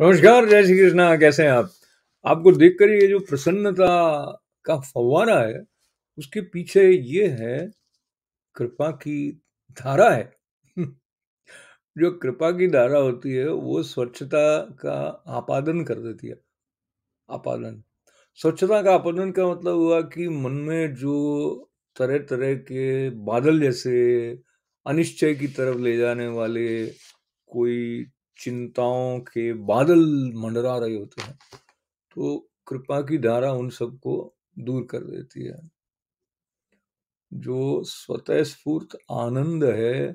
नमस्कार, जय श्री कृष्णा। कैसे हैं आप? आपको देख कर ये जो प्रसन्नता का फव्वारा है उसके पीछे ये है कृपा की धारा है। जो कृपा की धारा होती है वो स्वच्छता का आपादन कर देती है। आपादन, स्वच्छता का आपादन का मतलब हुआ कि मन में जो तरह तरह के बादल जैसे अनिश्चय की तरफ ले जाने वाले कोई चिंताओं के बादल मंडरा रहे होते हैं, तो कृपा की धारा उन सबको दूर कर देती है। जो स्वतः स्फूर्त आनंद है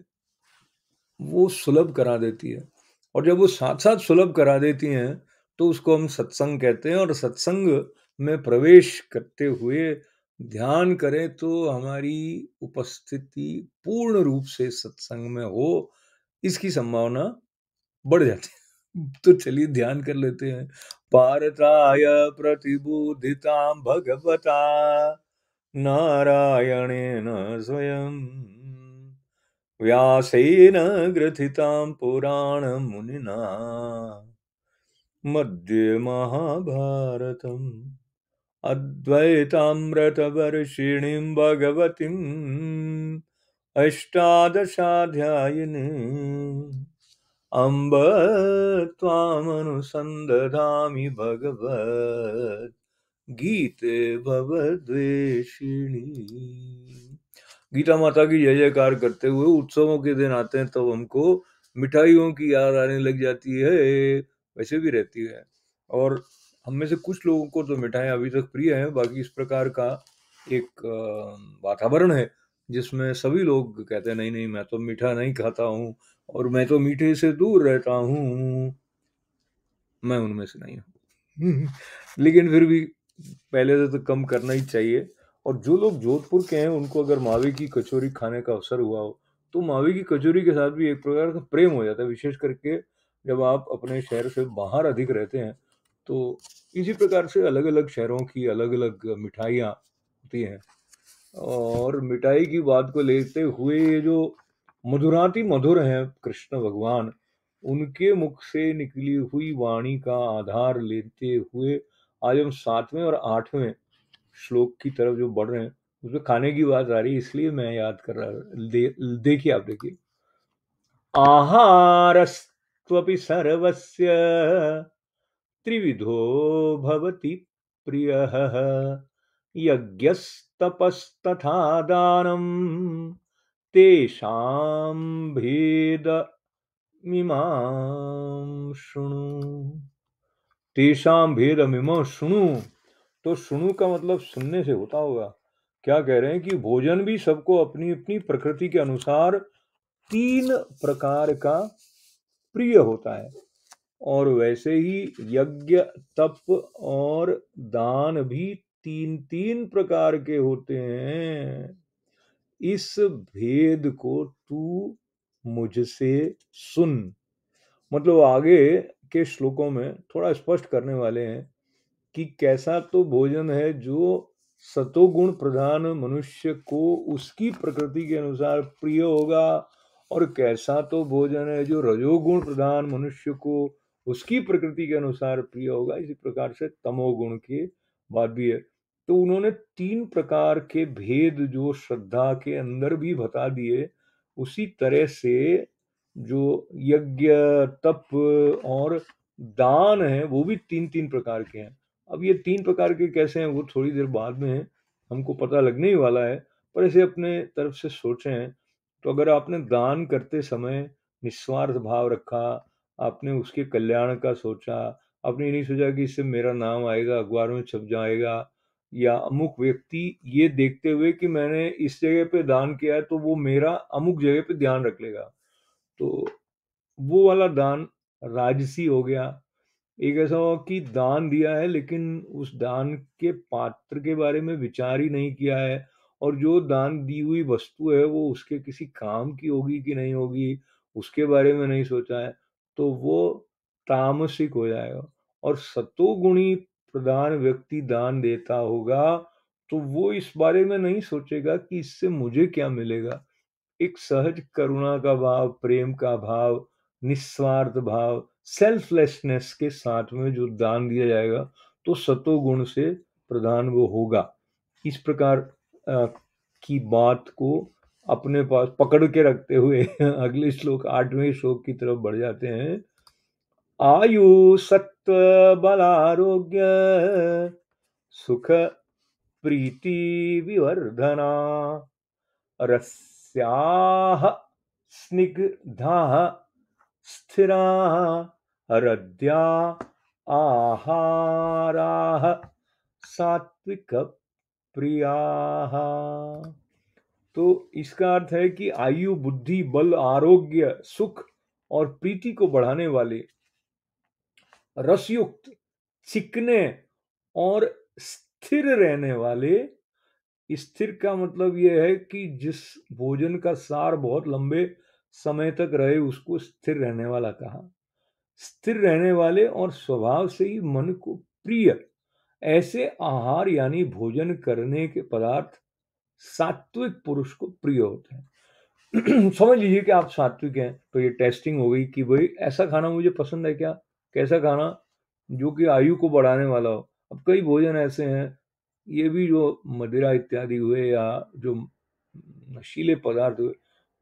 वो सुलभ करा देती है, और जब वो साथ साथ सुलभ करा देती हैं तो उसको हम सत्संग कहते हैं। और सत्संग में प्रवेश करते हुए ध्यान करें तो हमारी उपस्थिति पूर्ण रूप से सत्संग में हो, इसकी संभावना बढ़ जाते हैं। तो चलिए ध्यान कर लेते हैं। पारताय प्रतिबोधितां भगवता नारायणेन स्वयं व्यासेन ग्रथितां पुराण मुनिना मध्ये महाभारतम् अद्वैतामृतवर्षिणीं भगवतीम् अष्टादशाध्यायिनीम् अम्ब त्वामनुसन्दधामि भगवद् गीते भवद्वेषिणी। गीता माता की जय जयकार करते हुए उत्सवों के दिन आते हैं, तब हमको मिठाइयों की याद आने लग जाती है, वैसे भी रहती है। और हम में से कुछ लोगों को तो मिठाइयाँ अभी तक प्रिय हैं, बाकी इस प्रकार का एक वातावरण है जिसमें सभी लोग कहते हैं नहीं नहीं मैं तो मीठा नहीं खाता हूँ, और मैं तो मीठे से दूर रहता हूँ, मैं उनमें से नहीं हूँ। लेकिन फिर भी पहले से तो कम करना ही चाहिए। और जो लोग जोधपुर के हैं उनको अगर मावे की कचौरी खाने का अवसर हुआ हो तो मावे की कचौरी के साथ भी एक प्रकार का प्रेम हो जाता है, विशेष करके जब आप अपने शहर से बाहर अधिक रहते हैं। तो इसी प्रकार से अलग अलग शहरों की अलग अलग मिठाइयाँ होती हैं, और मिठाई की बात को लेते हुए ये जो मधुराती मधुर हैं कृष्ण भगवान, उनके मुख से निकली हुई वाणी का आधार लेते हुए आज हम 7वें और 8वें श्लोक की तरफ जो बढ़ रहे हैं, उसमें खाने की बात आ रही है, इसलिए मैं याद कर रहा हूँ। देखिए आप, देखिए आहारस्त्वपि सर्वस्य त्रिविधो भवति प्रियः यज्ञस्तपस्तथा दानम् तेषां भेदमिमां शृणु। तेषां भेदमिमां शृणु, तो शृणु का मतलब सुनने से होता होगा। क्या कह रहे हैं कि भोजन भी सबको अपनी अपनी प्रकृति के अनुसार 3 प्रकार का प्रिय होता है, और वैसे ही यज्ञ, तप और दान भी 3-3 प्रकार के होते हैं। इस भेद को तू मुझसे सुन, मतलब आगे के श्लोकों में थोड़ा स्पष्ट करने वाले हैं कि कैसा तो भोजन है जो सतोगुण प्रधान मनुष्य को उसकी प्रकृति के अनुसार प्रिय होगा, और कैसा तो भोजन है जो रजोगुण प्रधान मनुष्य को उसकी प्रकृति के अनुसार प्रिय होगा। इसी प्रकार से तमोगुण की बात भी है। तो उन्होंने 3 प्रकार के भेद जो श्रद्धा के अंदर भी बता दिए, उसी तरह से जो यज्ञ, तप और दान है वो भी 3-3 प्रकार के हैं। अब ये 3 प्रकार के कैसे हैं वो थोड़ी देर बाद में है, हमको पता लगने ही वाला है, पर ऐसे अपने तरफ से सोचें तो अगर आपने दान करते समय निस्वार्थ भाव रखा, आपने उसके कल्याण का सोचा, आपने नहीं सोचा कि इससे मेरा नाम आएगा, अखबारों में छप जाएगा, या अमुक व्यक्ति ये देखते हुए कि मैंने इस जगह पे दान किया है तो वो मेरा अमुक जगह पे ध्यान रख लेगा, तो वो वाला दान राजसी हो गया। एक ऐसा हो कि दान दिया है लेकिन उस दान के पात्र के बारे में विचार ही नहीं किया है, और जो दान दी हुई वस्तु है वो उसके किसी काम की होगी कि नहीं होगी उसके बारे में नहीं सोचा है, तो वो तामसिक हो जाएगा। और सतोगुणी प्रधान व्यक्ति दान देता होगा तो वो इस बारे में नहीं सोचेगा कि इससे मुझे क्या मिलेगा। एक सहज करुणा का भाव, प्रेम का भाव, निस्वार्थ भाव, सेल्फलेसनेस के साथ में जो दान दिया जाएगा तो सतोगुण से प्रधान वो होगा। इस प्रकार की बात को अपने पास पकड़ के रखते हुए अगले श्लोक 8वें श्लोक की तरफ बढ़ जाते हैं। आयु सत्व बलारोग्य सुख प्रीति विवर्धना रस्याः स्निग्धाः स्थिराः हृद्या आहाराः सात्विक प्रियाः। तो इसका अर्थ है कि आयु, बुद्धि, बल, आरोग्य, सुख और प्रीति को बढ़ाने वाले रसयुक्त, चिकने और स्थिर रहने वाले। स्थिर का मतलब यह है कि जिस भोजन का सार बहुत लंबे समय तक रहे उसको स्थिर रहने वाला कहा। स्थिर रहने वाले और स्वभाव से ही मन को प्रिय ऐसे आहार यानी भोजन करने के पदार्थ सात्विक पुरुष को प्रिय होते हैं। समझ लीजिए कि आप सात्विक हैं तो ये टेस्टिंग हो गई कि भाई ऐसा खाना मुझे पसंद है क्या, कैसा खाना जो कि आयु को बढ़ाने वाला हो। अब कई भोजन ऐसे हैं, ये भी जो मदिरा इत्यादि हुए या जो नशीले पदार्थ हुए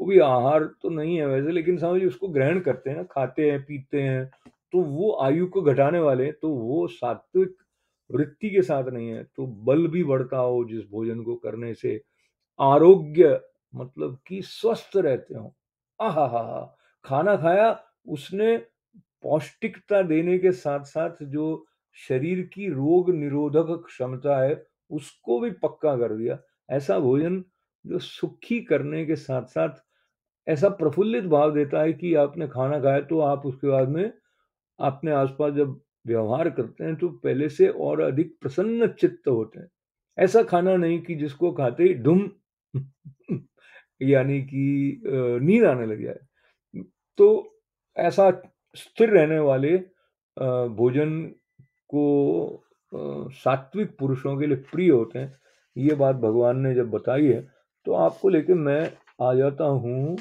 वो भी आहार तो नहीं है वैसे, लेकिन समझिए उसको ग्रहण करते हैं, खाते हैं, पीते हैं, तो वो आयु को घटाने वाले, तो वो सात्विक वृत्ति के साथ नहीं है। तो बल भी बढ़ता हो जिस भोजन को करने से, आरोग्य मतलब कि स्वस्थ रहते हो। आहा, खाना खाया उसने पौष्टिकता देने के साथ साथ जो शरीर की रोग निरोधक क्षमता है उसको भी पक्का कर दिया। ऐसा भोजन जो सुखी करने के साथ साथ ऐसा प्रफुल्लित भाव देता है कि आपने खाना खाया तो आप उसके बाद में अपने आसपास जब व्यवहार करते हैं तो पहले से और अधिक प्रसन्न चित्त होते हैं। ऐसा खाना नहीं कि जिसको खाते ही ढुम यानी कि नींद आने लग जाए। तो ऐसा स्थिर रहने वाले भोजन को सात्विक पुरुषों के लिए प्रिय होते हैं, ये बात भगवान ने जब बताई है तो आपको लेके मैं आ जाता हूं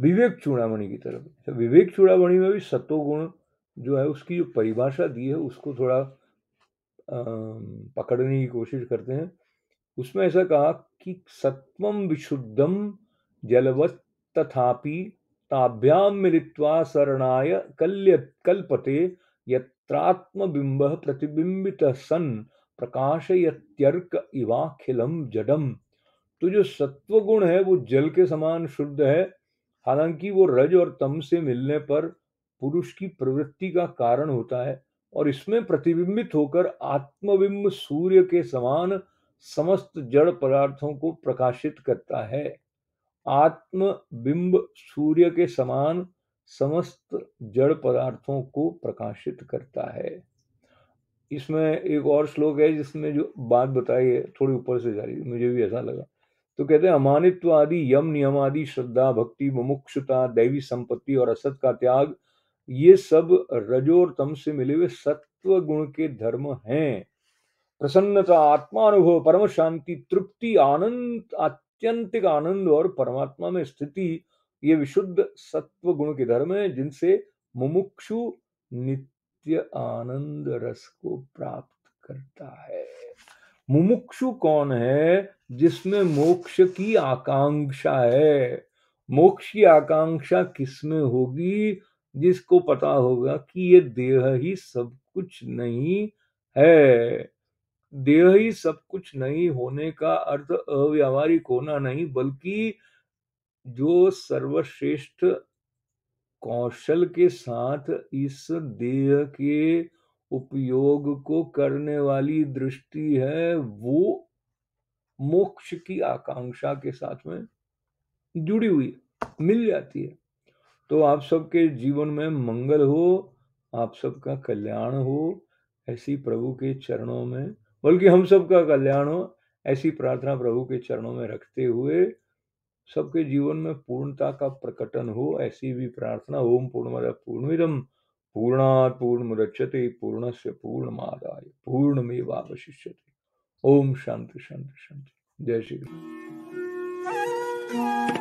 विवेक चूड़ामणि की तरफ। तो विवेक चूड़ामणि में भी सतोगुण जो है उसकी जो परिभाषा दी है उसको थोड़ा पकड़ने की कोशिश करते हैं। उसमें ऐसा कहा कि सत्वम विशुद्धम जलवत् तथापि ताभ्याम मिलित्वा शरणाय कल्पते यत्रात्मबिंबः प्रतिबिंबितः सन् प्रकाशयत्यर्क इवाखिलम जडम। तो जो सत्वगुण है वो जल के समान शुद्ध है, हालांकि वो रज और तम से मिलने पर पुरुष की प्रवृत्ति का कारण होता है और इसमें प्रतिबिंबित होकर आत्मबिंब सूर्य के समान समस्त जड़ पदार्थों को प्रकाशित करता है। आत्म बिंब सूर्य के समान समस्त जड़ पदार्थों को प्रकाशित करता है। इसमें एक और श्लोक है जिसमें जो बात बताई है थोड़ी ऊपर से जा रही है, मुझे भी ऐसा लगा। तो कहते हैं अमानित्व आदि यम नियम आदि श्रद्धा भक्ति मुमुक्षुता दैवी संपत्ति और असत का त्याग ये सब रजो और तम से मिले हुए सत्व गुण के धर्म हैं। प्रसन्नता, आत्मानुभव, परम शांति, तृप्ति, आनंद, अत्यंतिक आनंद और परमात्मा में स्थिति, ये विशुद्ध सत्व गुण के धर्म है जिनसे मुमुक्षु नित्य आनंद रस को प्राप्त करता है। मुमुक्षु कौन है? जिसमें मोक्ष की आकांक्षा है। मोक्ष की आकांक्षा किसमें होगी? जिसको पता होगा कि ये देह ही सब कुछ नहीं है। देह ही सब कुछ नहीं होने का अर्थ अव्यावहारिक होना नहीं, बल्कि जो सर्वश्रेष्ठ कौशल के साथ इस देह के उपयोग को करने वाली दृष्टि है वो मोक्ष की आकांक्षा के साथ में जुड़ी हुई मिल जाती है। तो आप सबके जीवन में मंगल हो, आप सबका कल्याण हो, ऐसी प्रभु के चरणों में, बल्कि हम सबका कल्याण हो ऐसी प्रार्थना प्रभु के चरणों में रखते हुए सबके जीवन में पूर्णता का प्रकटन हो, ऐसी भी प्रार्थना। ओम पूर्णमद पूर्णमिदं पूर्णात् पूर्णमुदच्यते पूर्णस्य पूर्णमादाय पूर्णमेवावशिष्यते। ओम शांति शांति शांति। जय श्री कृष्ण।